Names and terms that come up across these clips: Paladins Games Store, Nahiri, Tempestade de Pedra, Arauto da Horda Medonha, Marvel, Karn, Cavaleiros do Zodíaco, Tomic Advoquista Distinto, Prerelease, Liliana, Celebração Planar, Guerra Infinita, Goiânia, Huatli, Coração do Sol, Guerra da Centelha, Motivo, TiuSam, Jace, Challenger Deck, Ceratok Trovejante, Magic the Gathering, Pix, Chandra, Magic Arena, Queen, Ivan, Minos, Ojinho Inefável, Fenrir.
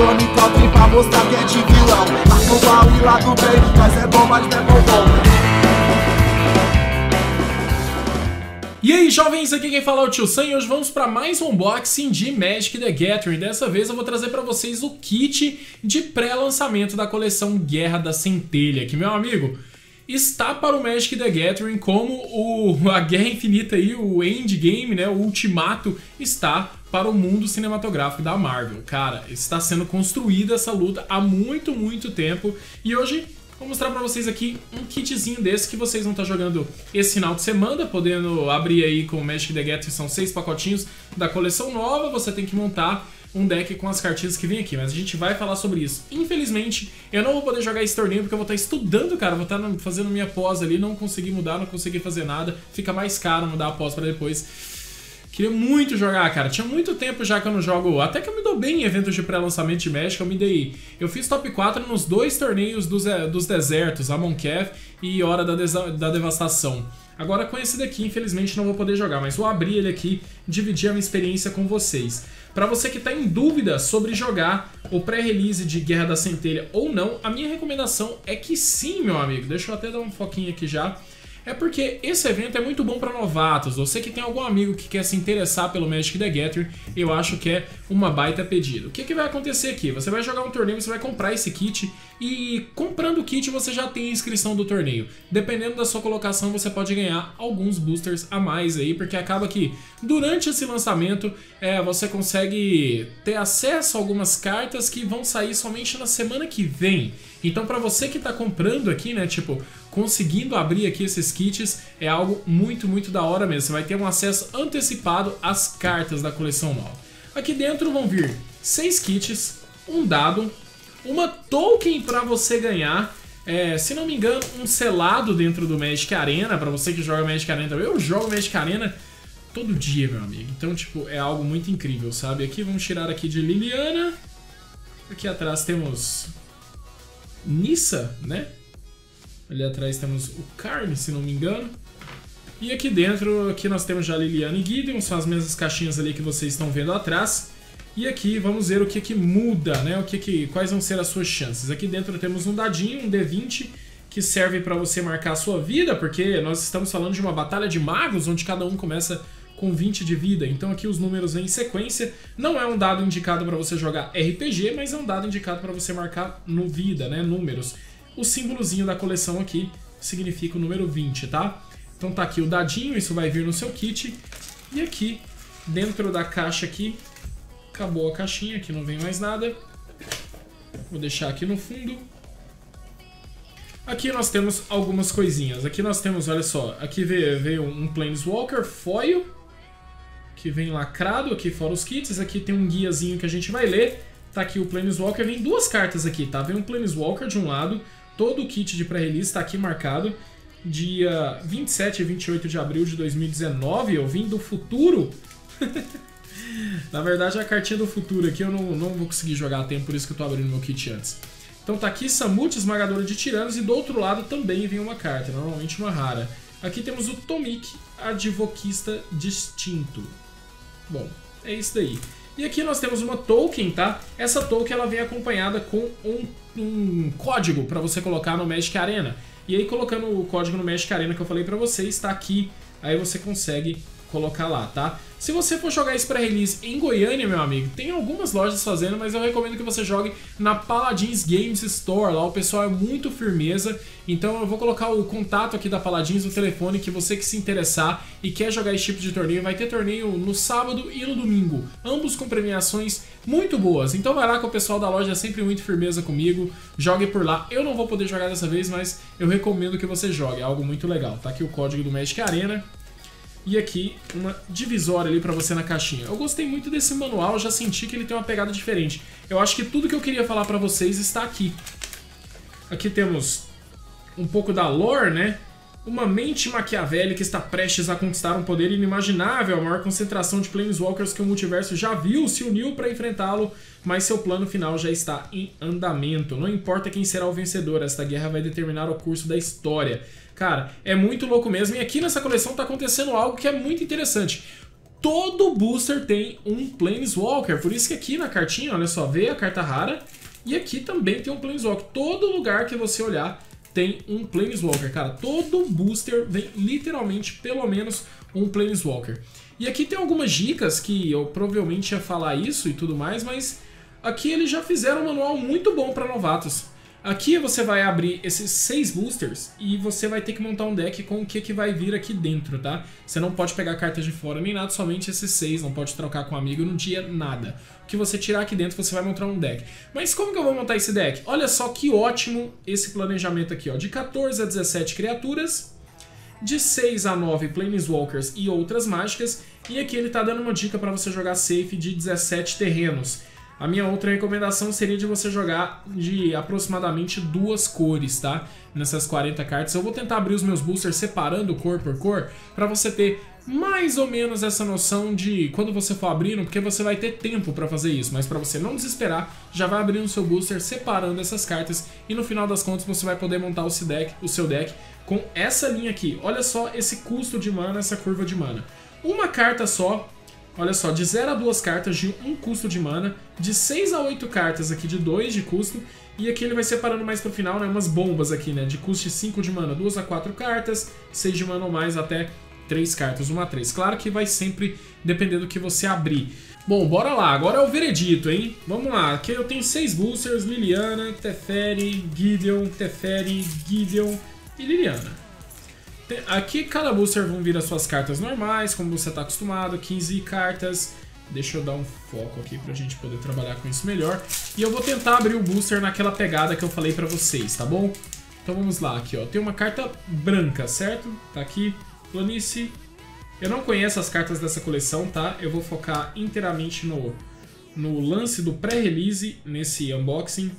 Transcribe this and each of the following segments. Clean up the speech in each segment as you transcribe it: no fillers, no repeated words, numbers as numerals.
Dona Cobre pra mostrar que é de vilão. Mas no mal e lá do bem, nós é bom, mas não é bom. E aí, jovens, aqui quem fala é o Tio Sam e hoje vamos para mais um unboxing de Magic the Gathering. Dessa vez eu vou trazer para vocês o kit de pré-lançamento da coleção Guerra da Centelha, que, meu amigo, está para o Magic the Gathering como a Guerra Infinita e o Endgame, né, o Ultimato, está para o mundo cinematográfico da Marvel. Cara, está sendo construída essa luta há muito, muito tempo e hoje vou mostrar pra vocês aqui um kitzinho desse que vocês vão estar jogando esse final de semana, podendo abrir aí com o Magic the Gathering. São 6 pacotinhos da coleção nova, você tem que montar um deck com as cartinhas que vem aqui, mas a gente vai falar sobre isso. Infelizmente, eu não vou poder jogar esse torneio porque eu vou estar estudando, cara, vou estar fazendo minha pós ali, não consegui mudar, não consegui fazer nada, fica mais caro mudar a pós pra depois. Queria muito jogar, cara. Tinha muito tempo já que eu não jogo. Até que eu me dou bem em eventos de pré-lançamento de Magic. Eu fiz top 4 nos 2 torneios dos desertos, Amonkhet e Hora da Devastação. Agora com esse daqui, infelizmente, não vou poder jogar, mas vou abrir ele aqui e dividir a minha experiência com vocês. Para você que está em dúvida sobre jogar o pré-release de Guerra da Centelha ou não, a minha recomendação é que sim, meu amigo. Deixa eu até dar um foquinho aqui já. É porque esse evento é muito bom para novatos. Você que tem algum amigo que quer se interessar pelo Magic the Gathering, eu acho que é uma baita pedida. O que que vai acontecer aqui? Você vai jogar um torneio, você vai comprar esse kit e comprando o kit você já tem a inscrição do torneio. Dependendo da sua colocação você pode ganhar alguns boosters a mais aí, porque acaba que durante esse lançamento você consegue ter acesso a algumas cartas que vão sair somente na semana que vem. Então para você que tá comprando aqui, né, tipo, conseguindo abrir aqui esses kits é algo muito, muito da hora mesmo. Você vai ter um acesso antecipado às cartas da coleção nova. Aqui dentro vão vir 6 kits, um dado, uma token pra você ganhar, se não me engano, um selado dentro do Magic Arena. Pra você que joga Magic Arena também, eu jogo Magic Arena todo dia, meu amigo. Então, tipo, é algo muito incrível, sabe? Aqui, vamos tirar aqui de Liliana. Aqui atrás temos Nissa, né? Ali atrás temos o Karn, se não me engano. E aqui dentro, aqui nós temos já Liliana e Gideon, são as mesmas caixinhas ali que vocês estão vendo atrás. E aqui vamos ver o que que muda, né? Quais vão ser as suas chances. Aqui dentro temos um dadinho, um D20, que serve para você marcar a sua vida, porque nós estamos falando de uma batalha de magos, onde cada um começa com 20 de vida. Então aqui os números vêm em sequência. Não é um dado indicado para você jogar RPG, mas é um dado indicado para você marcar no vida, né? Números. O símbolozinho da coleção aqui significa o número 20, tá? Então tá aqui o dadinho, isso vai vir no seu kit. E aqui, dentro da caixa aqui, acabou a caixinha, aqui não vem mais nada. Vou deixar aqui no fundo. Aqui nós temos algumas coisinhas. Aqui nós temos, olha só, aqui veio um Planeswalker, foil, que vem lacrado, aqui fora os kits. Aqui tem um guiazinho que a gente vai ler. Tá aqui o Planeswalker, vem 2 cartas aqui, tá? Vem um Planeswalker de um lado. Todo o kit de pré-release está aqui marcado, dia 27 e 28 de abril de 2019, eu vim do futuro. Na verdade a cartinha do futuro aqui eu não vou conseguir jogar a tempo, por isso que eu tô abrindo meu kit antes. Então tá aqui Samut, Esmagadora de Tiranos, e do outro lado também vem uma carta, normalmente uma rara. Aqui temos o Tomic Advoquista Distinto. Bom, é isso daí. E aqui nós temos uma token, tá? Essa token ela vem acompanhada com um código para você colocar no Magic Arena. E aí colocando o código no Magic Arena que eu falei para vocês, tá aqui. Aí você consegue colocar lá, tá? Se você for jogar esse pré-release em Goiânia, meu amigo, tem algumas lojas fazendo, mas eu recomendo que você jogue na Paladins Games Store. Lá o pessoal é muito firmeza. Então eu vou colocar o contato aqui da Paladins, o telefone, que você que se interessar e quer jogar esse tipo de torneio, vai ter torneio no sábado e no domingo, ambos com premiações muito boas. Então vai lá, que o pessoal da loja é sempre muito firmeza comigo, jogue por lá. Eu não vou poder jogar dessa vez, mas eu recomendo que você jogue, é algo muito legal. Tá aqui o código do Magic Arena. E aqui uma divisória ali pra você na caixinha. Eu gostei muito desse manual, já senti que ele tem uma pegada diferente. Eu acho que tudo que eu queria falar pra vocês está aqui. Aqui temos um pouco da lore, né? Uma mente maquiavélica está prestes a conquistar um poder inimaginável. A maior concentração de Planeswalkers que o multiverso já viu se uniu para enfrentá-lo, mas seu plano final já está em andamento. Não importa quem será o vencedor, esta guerra vai determinar o curso da história. Cara, é muito louco mesmo. E aqui nessa coleção tá acontecendo algo que é muito interessante. todo booster tem um Planeswalker. Por isso que aqui na cartinha, olha só, vê a carta rara. E aqui também tem um Planeswalker. Todo lugar que você olhar tem um Planeswalker, cara. Todo booster vem literalmente pelo menos um Planeswalker. E aqui tem algumas dicas que eu provavelmente ia falar isso e tudo mais, mas aqui eles já fizeram um manual muito bom para novatos. Aqui você vai abrir esses 6 boosters e você vai ter que montar um deck com o que vai vir aqui dentro, tá? Você não pode pegar cartas de fora nem nada, somente esses 6, não pode trocar com um amigo no dia, nada. O que você tirar aqui dentro você vai montar um deck. Mas como que eu vou montar esse deck? Olha só que ótimo esse planejamento aqui, ó. De 14 a 17 criaturas, de 6 a 9 Planeswalkers e outras mágicas. E aqui ele tá dando uma dica para você jogar safe de 17 terrenos. A minha outra recomendação seria de você jogar de aproximadamente 2 cores, tá? Nessas 40 cartas. Eu vou tentar abrir os meus boosters separando cor por cor, pra você ter mais ou menos essa noção de quando você for abrindo, porque você vai ter tempo pra fazer isso. Mas pra você não desesperar, já vai abrindo o seu booster separando essas cartas. E no final das contas você vai poder montar o seu deck com essa linha aqui. Olha só esse custo de mana, essa curva de mana. Uma carta só... Olha só, de 0 a 2 cartas de 1 custo de mana, de 6 a 8 cartas aqui de 2 de custo, e aqui ele vai separando mais pro final, né, umas bombas aqui, né, de custo de 5 de mana, 2 a 4 cartas, 6 de mana ou mais até 3 cartas, 1 a 3. Claro que vai sempre dependendo do que você abrir. Bom, bora lá, agora é o veredito, hein? Vamos lá, aqui eu tenho 6 boosters, Liliana, Teferi, Gideon e Liliana. Aqui cada booster vão vir as suas cartas normais, como você está acostumado, 15 cartas. Deixa eu dar um foco aqui pra gente poder trabalhar com isso melhor. E eu vou tentar abrir o booster naquela pegada que eu falei pra vocês, tá bom? Então vamos lá, aqui ó, tem uma carta branca, certo? Tá aqui, planície. Eu não conheço as cartas dessa coleção, tá? Eu vou focar inteiramente no lance do pré-release, nesse unboxing.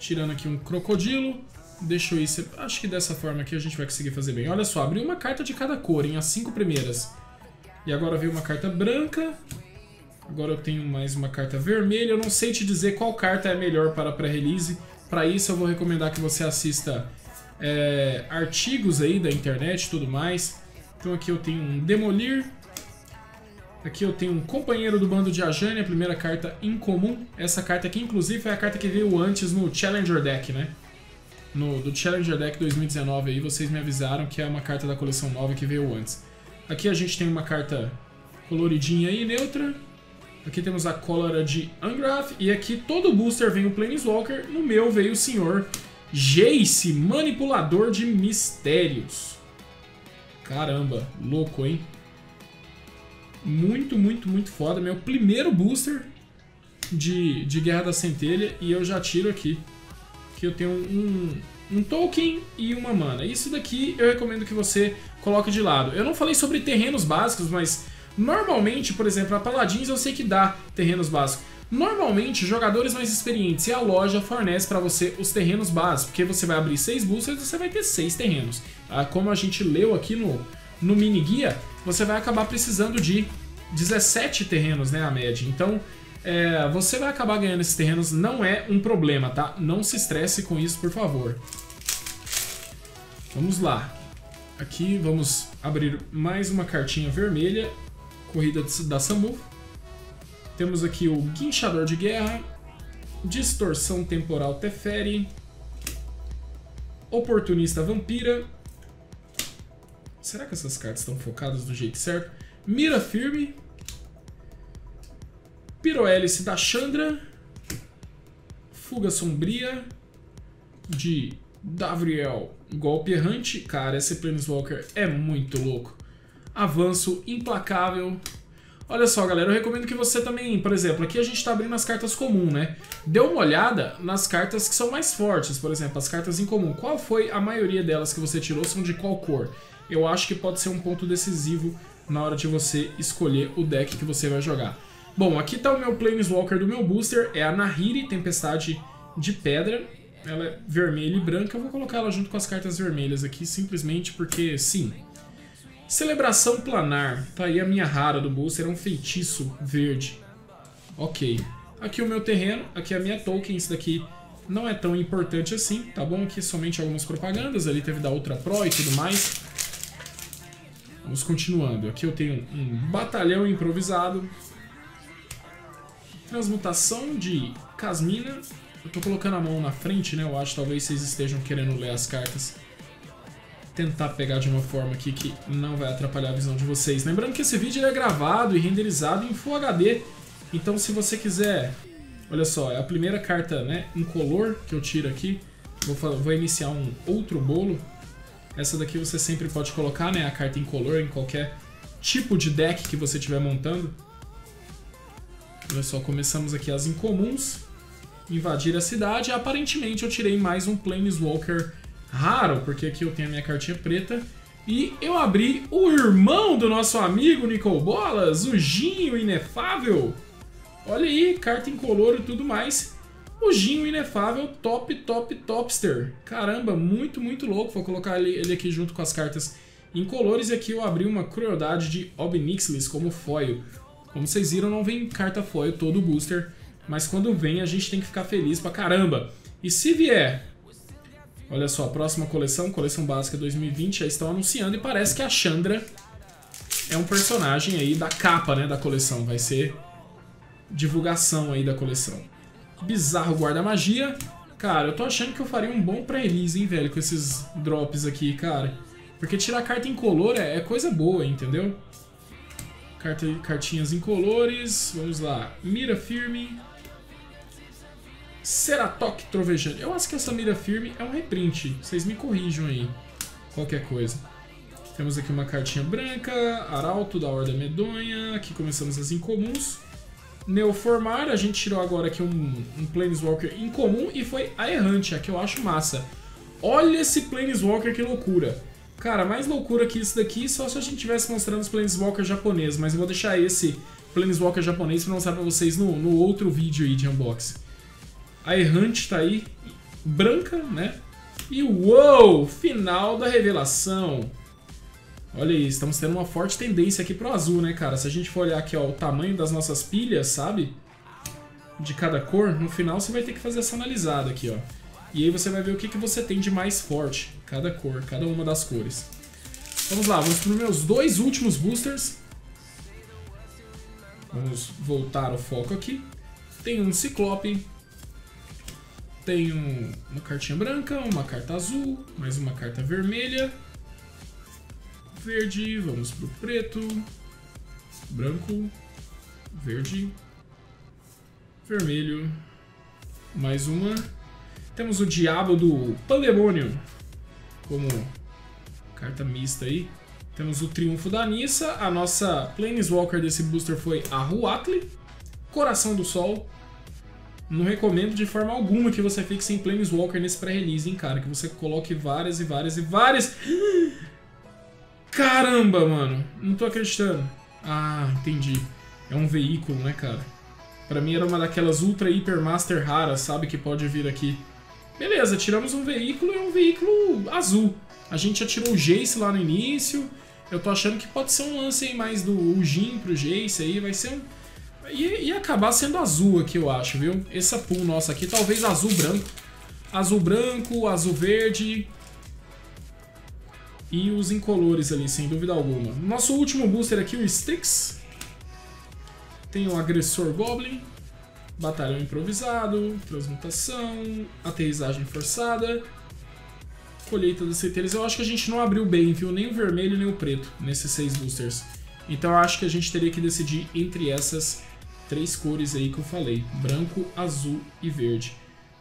Tirando aqui um crocodilo. Deixa eu ir, acho que dessa forma aqui a gente vai conseguir fazer bem. Olha só, abri uma carta de cada cor, hein? As 5 primeiras. E agora veio uma carta branca. Agora eu tenho mais uma carta vermelha. Eu não sei te dizer qual carta é melhor para pré-release. Para isso eu vou recomendar que você assista artigos aí da internet e tudo mais. Então aqui eu tenho um Demolir. Aqui eu tenho um Companheiro do Bando de Ajani, a primeira carta incomum. Essa carta aqui inclusive é a carta que veio antes no Challenger Deck, né? Do Challenger Deck 2019 aí, vocês me avisaram que é uma carta da coleção nova que veio antes. Aqui a gente tem uma carta coloridinha e neutra. Aqui temos a cólera de Angrath. E aqui todo booster vem o Planeswalker. No meu veio o senhor Jace, Manipulador de Mistérios. Caramba, louco, hein? Muito, muito, muito foda. Meu primeiro booster de Guerra da Centelha. E eu já tiro aqui. Aqui eu tenho um token e uma mana. Isso daqui eu recomendo que você coloque de lado. Eu não falei sobre terrenos básicos, mas normalmente, por exemplo, a Paladins eu sei que dá terrenos básicos. Normalmente, jogadores mais experientes e a loja fornece para você os terrenos básicos, porque você vai abrir 6 boosters e você vai ter 6 terrenos. Como a gente leu aqui no mini guia, você vai acabar precisando de 17 terrenos, né, a média. Então... você vai acabar ganhando esses terrenos, não é um problema, tá? Não se estresse com isso, por favor. Vamos lá. Aqui vamos abrir mais uma cartinha vermelha. Corrida da Samut. Temos aqui o Guinchador de Guerra. Distorção Temporal Teferi. Oportunista Vampira. Será que essas cartas estão focadas do jeito certo? Mira Firme. Pirohélice da Chandra, Fuga Sombria de Davriel, Golpe Errante, cara, esse Planeswalker é muito louco, Avanço Implacável. Olha só, galera, eu recomendo que você também, por exemplo, aqui a gente tá abrindo as cartas comuns, né? Dê uma olhada nas cartas que são mais fortes, por exemplo, as cartas em comum. Qual foi a maioria delas que você tirou, são de qual cor? Eu acho que pode ser um ponto decisivo na hora de você escolher o deck que você vai jogar. Bom, aqui tá o meu Planeswalker do meu booster, é a Nahiri, Tempestade de Pedra. Ela é vermelha e branca, eu vou colocar ela junto com as cartas vermelhas aqui, simplesmente porque sim. Celebração Planar, tá aí a minha rara do booster, é um feitiço verde. Ok. Aqui o meu terreno, aqui a minha token, isso daqui não é tão importante assim, tá bom? Aqui somente algumas propagandas, ali teve da Ultra Pro e tudo mais. Vamos continuando. Aqui eu tenho um batalhão improvisado. Transmutação de Casmina. Eu tô colocando a mão na frente, né? Eu acho que talvez vocês estejam querendo ler as cartas. Tentar pegar de uma forma aqui que não vai atrapalhar a visão de vocês. Lembrando que esse vídeo é gravado e renderizado em Full HD. Então se você quiser... Olha só, é a primeira carta, né, incolor que eu tiro aqui. Vou iniciar um outro bolo. Essa daqui você sempre pode colocar, né, a carta incolor em qualquer tipo de deck que você estiver montando. Olha só, começamos aqui as incomuns. Invadir a cidade. Aparentemente eu tirei mais um Planeswalker raro, porque aqui eu tenho a minha cartinha preta. E eu abri o irmão do nosso amigo Nicol Bolas, o Ojinho Inefável. Olha aí, carta incolor e tudo mais. Ojinho Inefável, top, top, topster. Caramba, muito, muito louco. Vou colocar ele aqui junto com as cartas incolores. E aqui eu abri uma Crueldade de Ob Nixilis como foil. Como vocês viram, não vem carta foil todo o booster. Mas quando vem, a gente tem que ficar feliz pra caramba. E se vier... Olha só, a próxima coleção, coleção básica 2020, já estão anunciando. E parece que a Chandra é um personagem aí da capa, né, da coleção. Vai ser... divulgação aí da coleção. Bizarro guarda-magia. Cara, eu tô achando que eu faria um bom pré-release, hein, velho, com esses drops aqui, cara. Porque tirar carta incolor é coisa boa, entendeu? Cartinhas incolores. Vamos lá. Mira firme. Ceratok Trovejante. Eu acho que essa mira firme é um reprint. Vocês me corrijam aí. Qualquer coisa. Temos aqui uma cartinha branca. Arauto da Horda Medonha. Aqui começamos as incomuns. Neoformar, a gente tirou agora aqui um Planeswalker incomum e foi a Errante, a que eu acho massa. Olha esse Planeswalker, que loucura. Cara, mais loucura que isso daqui, só se a gente estivesse mostrando os Planeswalker japoneses. Mas eu vou deixar esse Planeswalker japonês pra mostrar pra vocês no outro vídeo aí de unboxing. A Errante tá aí, branca, né? E uou, final da revelação. Olha aí, estamos tendo uma forte tendência aqui pro azul, né, cara? Se a gente for olhar aqui, ó, o tamanho das nossas pilhas, sabe? De cada cor, no final você vai ter que fazer essa analisada aqui, ó. E aí você vai ver o que você tem de mais forte. Cada cor, cada uma das cores. Vamos lá, vamos pros meus dois últimos boosters. Vamos voltar o foco aqui. Tem um Ciclope. Tem uma cartinha branca, uma carta azul, mais uma carta vermelha. Verde, vamos pro preto, branco, verde, vermelho, mais uma. Temos o Diabo do Pandemônio como carta mista aí. Temos o Triunfo da Nissa, a nossa Planeswalker desse booster foi a Huatli, Coração do Sol. Não recomendo de forma alguma que você fique sem Planeswalker nesse pré-release, hein, cara, que você coloque várias e várias e várias... Caramba, mano. Não tô acreditando. Ah, entendi. É um veículo, né, cara? Pra mim era uma daquelas ultra, hiper, master raras, sabe? Que pode vir aqui. Beleza, tiramos um veículo e é um veículo azul. A gente já tirou o Jace lá no início. Eu tô achando que pode ser um lance aí mais do Ugin pro Jace aí. Vai ser um... Ia acabar sendo azul aqui, eu acho, viu? Essa pool nossa aqui. Talvez azul branco. Azul branco, azul verde... E os incolores ali, sem dúvida alguma. Nosso último booster aqui, o Strix. Tem o Agressor Goblin. Batalhão improvisado. Transmutação. Aterrissagem forçada. Colheita das Centelhas. Eu acho que a gente não abriu bem, viu? Nem o vermelho, nem o preto. Nesses 6 boosters. Então eu acho que a gente teria que decidir entre essas 3 cores aí que eu falei. Branco, azul e verde.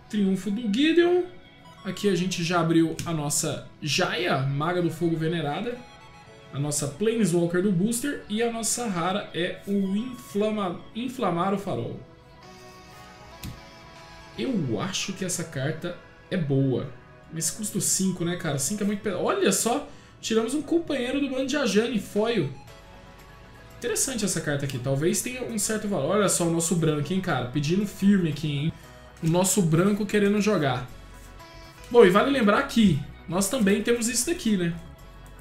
Triunfo do Gideon. Aqui a gente já abriu a nossa Jaya, Maga do Fogo Venerada. A nossa Planeswalker do booster. E a nossa rara é o Inflamar o Farol. Eu acho que essa carta é boa. Mas custa 5, né, cara? 5 é muito pesado. Olha só! Tiramos um companheiro do bando de Ajani, foil. Interessante essa carta aqui. Talvez tenha um certo valor. Olha só o nosso branco, hein, cara? Pedindo firme aqui, hein? O nosso branco querendo jogar. Bom, e vale lembrar que nós também temos isso daqui, né?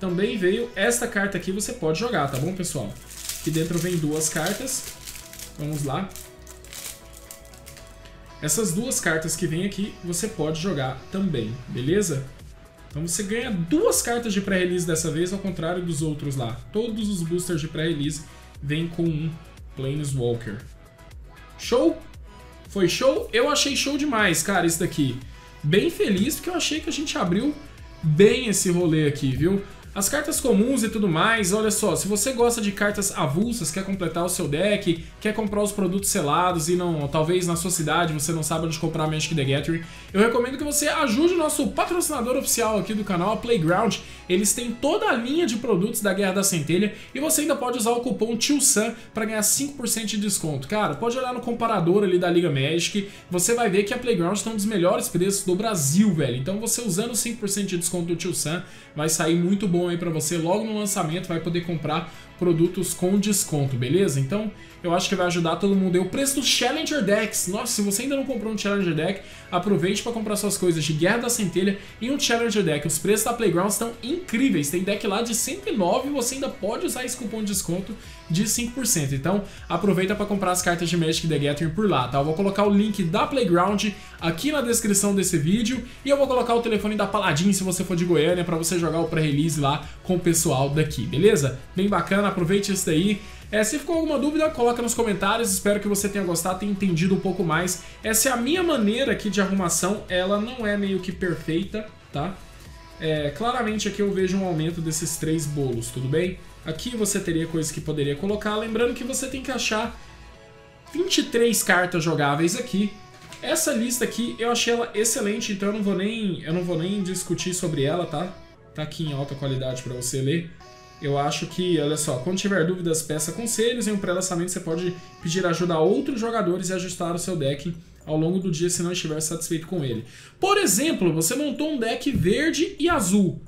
Também veio esta carta aqui, você pode jogar, tá bom, pessoal? Aqui dentro vem 2 cartas. Vamos lá. Essas 2 cartas que vem aqui, você pode jogar também, beleza? Então você ganha duas cartas de pré-release dessa vez, ao contrário dos outros lá. Todos os boosters de pré-release vêm com um Planeswalker. Show? Foi show? Eu achei show demais, cara, isso daqui. Bem feliz, porque eu achei que a gente abriu bem esse rolê aqui, viu? As cartas comuns e tudo mais, olha só, se você gosta de cartas avulsas, quer completar o seu deck, quer comprar os produtos selados e não, talvez na sua cidade você não saiba onde comprar Magic the Gathering, eu recomendo que você ajude o nosso patrocinador oficial aqui do canal, a Playground. Eles têm toda a linha de produtos da Guerra da Centelha e você ainda pode usar o cupom TioSan para ganhar 5% de desconto. Cara, pode olhar no comparador ali da Liga Magic, você vai ver que a Playground está um dos melhores preços do Brasil, velho. Então você usando 5% de desconto do TioSan vai sair muito bom aí pra você, logo no lançamento vai poder comprar produtos com desconto, beleza? Então, eu acho que vai ajudar todo mundo. E o preço dos Challenger Decks, nossa, se você ainda não comprou um Challenger Deck, aproveite para comprar suas coisas de Guerra da Centelha e um Challenger Deck. Os preços da Playground estão incríveis, tem deck lá de 109 e você ainda pode usar esse cupom de desconto de 5%. Então, aproveita para comprar as cartas de Magic the Gathering por lá, tá? Eu vou colocar o link da Playground aqui na descrição desse vídeo e eu vou colocar o telefone da Paladins se você for de Goiânia para você jogar o pré-release lá com o pessoal daqui, beleza? Bem bacana, aproveite isso daí. Se ficou alguma dúvida, coloca nos comentários. Espero que você tenha gostado, tenha entendido um pouco mais. Essa é a minha maneira aqui de arrumação. Ela não é meio que perfeita, tá? Claramente aqui eu vejo um aumento desses três bolos, tudo bem? Aqui você teria coisas que poderia colocar. Lembrando que você tem que achar 23 cartas jogáveis aqui. Essa lista aqui eu achei ela excelente, então eu não vou nem discutir sobre ela, tá? Tá aqui em alta qualidade pra você ler. Eu acho que, olha só, quando tiver dúvidas, peça conselhos. Em um pré-lançamento você pode pedir ajuda a outros jogadores e ajustar o seu deck ao longo do dia se não estiver satisfeito com ele. Por exemplo, você montou um deck verde e azul.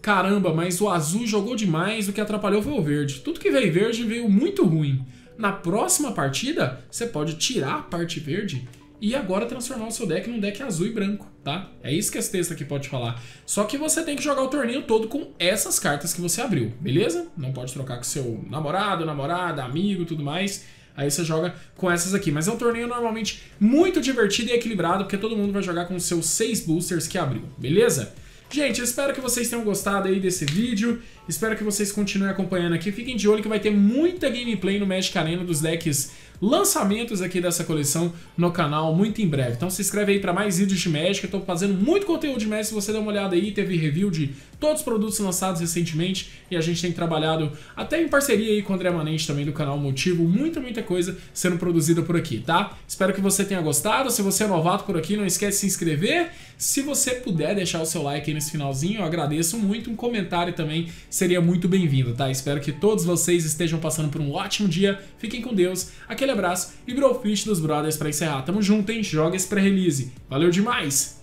Caramba, mas o azul jogou demais, o que atrapalhou foi o verde. Tudo que veio verde veio muito ruim. Na próxima partida, você pode tirar a parte verde e agora transformar o seu deck num deck azul e branco, tá? É isso que esse texto aqui pode falar. Só que você tem que jogar o torneio todo com essas cartas que você abriu, beleza? Não pode trocar com seu namorado, namorada, amigo e tudo mais. Aí você joga com essas aqui. Mas é um torneio normalmente muito divertido e equilibrado, porque todo mundo vai jogar com os seus 6 boosters que abriu, beleza? Gente, eu espero que vocês tenham gostado aí desse vídeo. Espero que vocês continuem acompanhando aqui. Fiquem de olho que vai ter muita gameplay no Magic Arena dos decks lançamentos aqui dessa coleção no canal muito em breve. Então se inscreve aí para mais vídeos de Magic. Eu tô fazendo muito conteúdo de Magic. Se você der uma olhada aí, teve review de todos os produtos lançados recentemente. E a gente tem trabalhado até em parceria aí com o André Manente também do canal Motivo. Muita coisa sendo produzida por aqui, tá? Espero que você tenha gostado. Se você é novato por aqui, não esquece de se inscrever. Se você puder deixar o seu like aí nesse finalzinho, eu agradeço muito. Um comentário também seria muito bem-vindo, tá? Espero que todos vocês estejam passando por um ótimo dia. Fiquem com Deus. Aquele abraço e Brofist dos Brothers pra encerrar. Tamo junto, hein? Joga esse pré-release. Valeu demais!